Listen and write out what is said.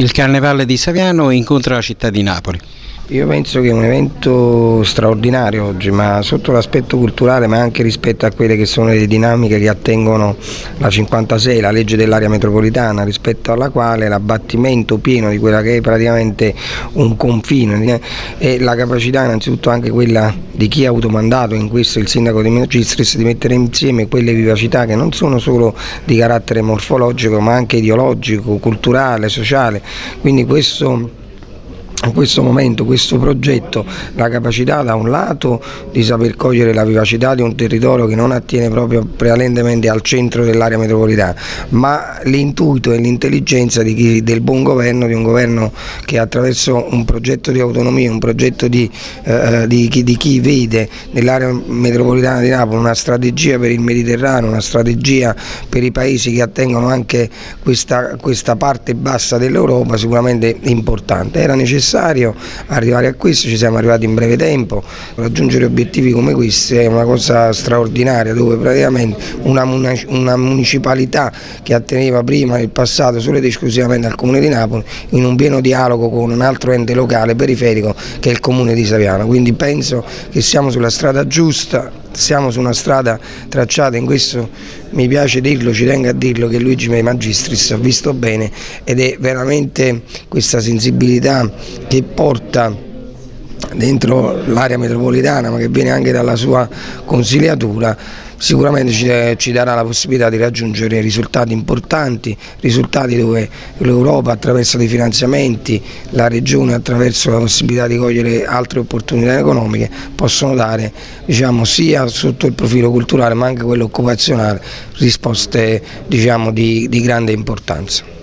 Il Carnevale di Saviano incontra la città di Napoli. Io penso che è un evento straordinario oggi, ma sotto l'aspetto culturale, ma anche rispetto a quelle che sono le dinamiche che attengono la 56, la legge dell'area metropolitana, rispetto alla quale l'abbattimento pieno di quella che è praticamente un confine e la capacità innanzitutto anche quella di chi ha avuto mandato, in questo il sindaco De Magistris, di mettere insieme quelle vivacità che non sono solo di carattere morfologico ma anche ideologico, culturale, sociale, quindi questo momento, questo progetto, la capacità da un lato di saper cogliere la vivacità di un territorio che non attiene proprio prevalentemente al centro dell'area metropolitana, ma l'intuito e l'intelligenza del buon governo, di un governo che attraverso un progetto di autonomia, un progetto di chi vede nell'area metropolitana di Napoli una strategia per il Mediterraneo, una strategia per i paesi che attengono anche questa parte bassa dell'Europa, sicuramente importante. Era necessario arrivare a questo, ci siamo arrivati in breve tempo. Raggiungere obiettivi come questi è una cosa straordinaria, dove praticamente una municipalità che atteneva prima nel passato solo ed esclusivamente al Comune di Napoli, in un pieno dialogo con un altro ente locale periferico che è il Comune di Saviano. Quindi penso che siamo sulla strada giusta, siamo su una strada tracciata, in questo mi piace dirlo, ci tengo a dirlo, che Luigi de Magistris ha visto bene, ed è veramente questa sensibilità che porta dentro l'area metropolitana, ma che viene anche dalla sua consiliatura, sicuramente ci darà la possibilità di raggiungere risultati importanti, risultati dove l'Europa attraverso dei finanziamenti, la Regione attraverso la possibilità di cogliere altre opportunità economiche possono dare, diciamo, sia sotto il profilo culturale ma anche quello occupazionale risposte, diciamo, di grande importanza.